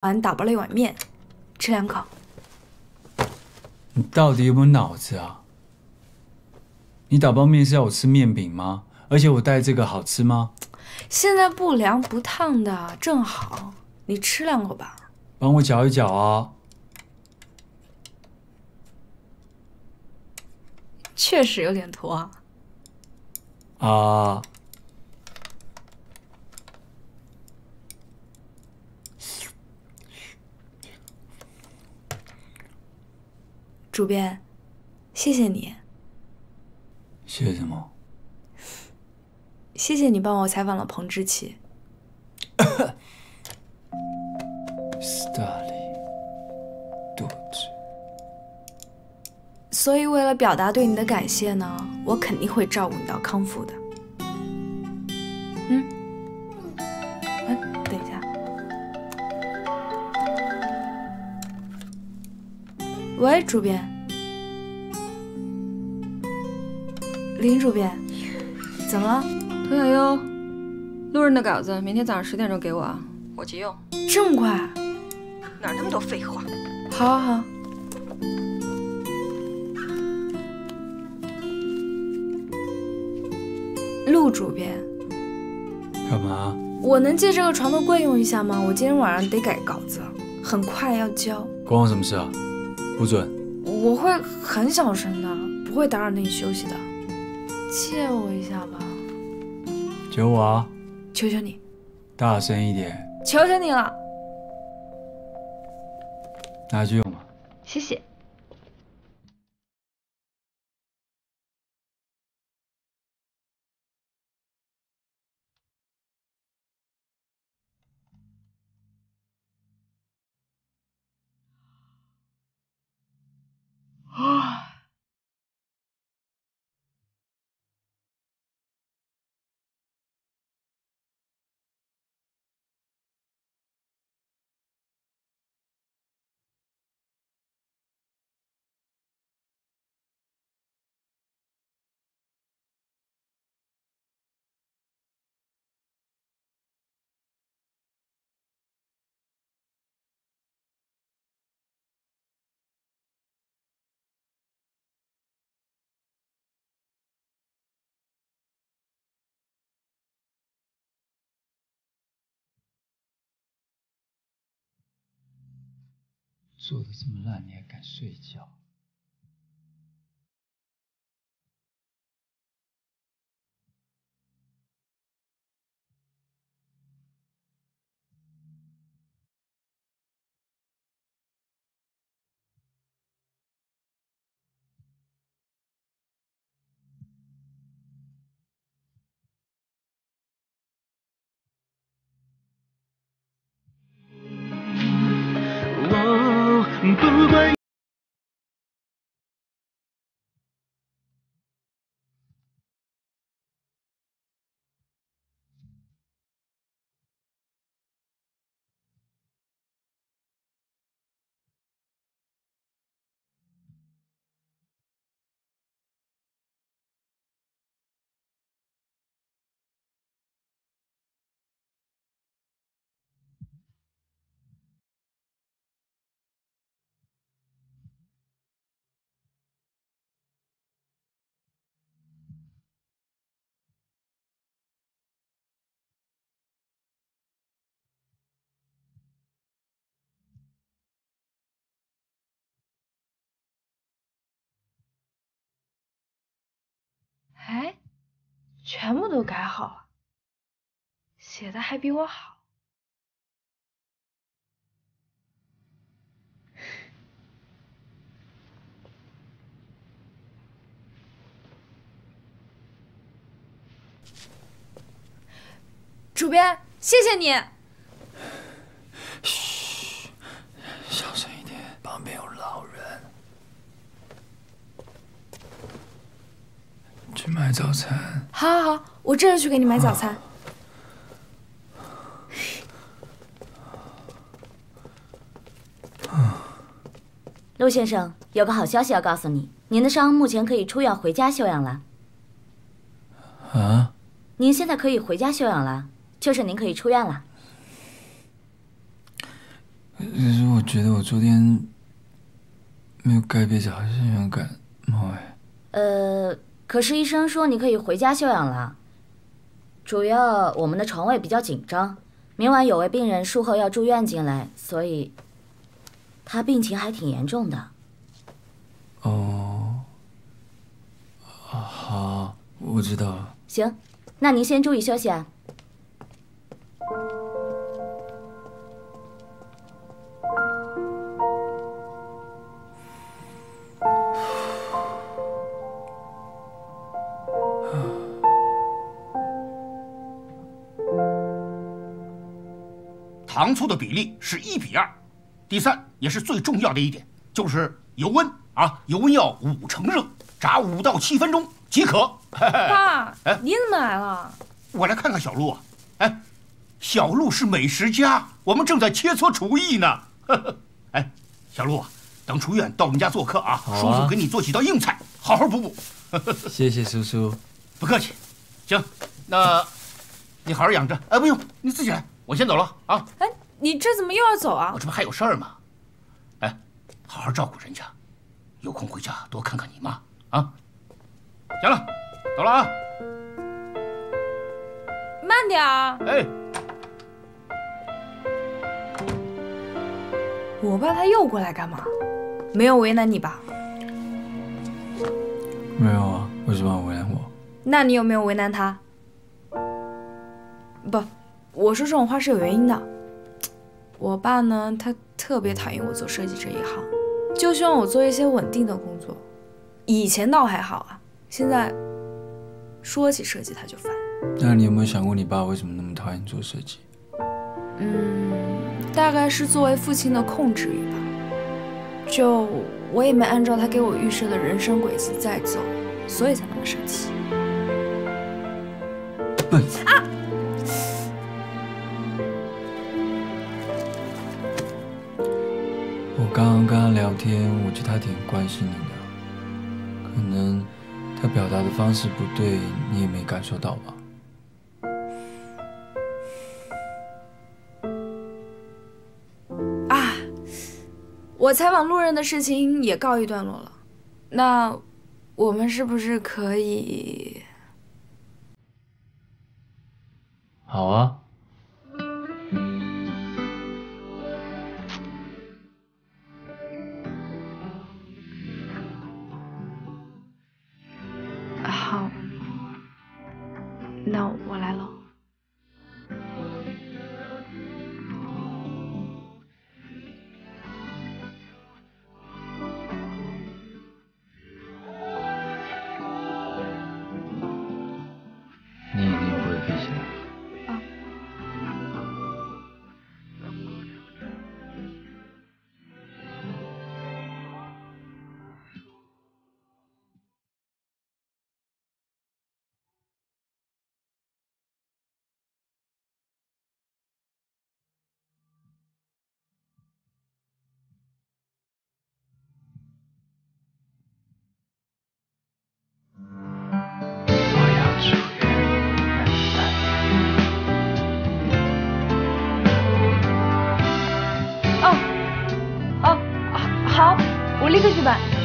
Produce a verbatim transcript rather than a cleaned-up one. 俺打包了一碗面，吃两口。你到底有没有脑子啊？你打包面是要我吃面饼吗？而且我带这个好吃吗？现在不凉不烫的，正好，你吃两口吧。帮我搅一搅啊！确实有点坨啊。啊。 主编，谢谢你。谢谢什么？谢谢你帮我采访了彭志祺。所以为了表达对你的感谢呢，我肯定会照顾你到康复的。嗯。哎、嗯，等一下。喂，主编。 林主编，怎么了？屠小优，陆润的稿子明天早上十点钟给我啊，我急用。这么快？哪那么多废话？好，好，好。陆主编，干嘛？我能借这个床头柜用一下吗？我今天晚上得改稿子，很快要交。关我什么事啊？不准。我会很小声的，不会打扰你休息的。 借我一下吧，求我啊！求求你，大声一点！求求你了，拿去用吧。谢谢。啊。 做的这么烂，你还敢睡觉？不管。哎，全部都改好了，写的还比我好。主编，谢谢你。嘘，小声一点，旁边有老人。 去买早餐。好，好，好，我这就去给你买早餐。陆先生，有个好消息要告诉你，您的伤目前可以出院回家休养了。啊？您现在可以回家休养了，就是您可以出院了。可是我觉得我昨天没有盖被子，还是有点感冒哎。呃，可是医生说你可以回家休养了。主要我们的床位比较紧张，明晚有位病人术后要住院进来，所以他病情还挺严重的。哦，好，我知道了。行，那您先注意休息啊。 糖醋的比例是一比二，第三也是最重要的一点就是油温啊，油温要五成热，炸五到七分钟即可。爸，哎，您怎么来了？我来看看小陆啊。哎，小陆是美食家，我们正在切磋厨艺呢。呵呵哎，小陆啊，等出院到我们家做客啊，啊叔叔给你做几道硬菜，好好补补。谢谢叔叔，不客气。行，那你好好养着。哎，不用，你自己来。 我先走了啊！哎，你这怎么又要走啊？我这不还有事儿吗？哎，好好照顾人家，有空回家多看看你妈啊！行了，走了啊！慢点啊！哎，我爸他又过来干嘛？没有为难你吧？没有啊，为什么要为难我？那你有没有为难他？不。 我说这种话是有原因的。我爸呢，他特别讨厌我做设计这一行，就希望我做一些稳定的工作。以前倒还好啊，现在说起设计他就烦。那你有没有想过，你爸为什么那么讨厌做设计？嗯，大概是作为父亲的控制欲吧。就我也没按照他给我预设的人生轨迹在走，所以才那么生气。笨啊！ 刚刚跟他聊天，我觉得他挺关心你的，可能他表达的方式不对，你也没感受到吧？啊，我采访路人的事情也告一段落了，那我们是不是可以？好啊。 那我来喽。你一定不会飞起来。啊。好，我立刻去办。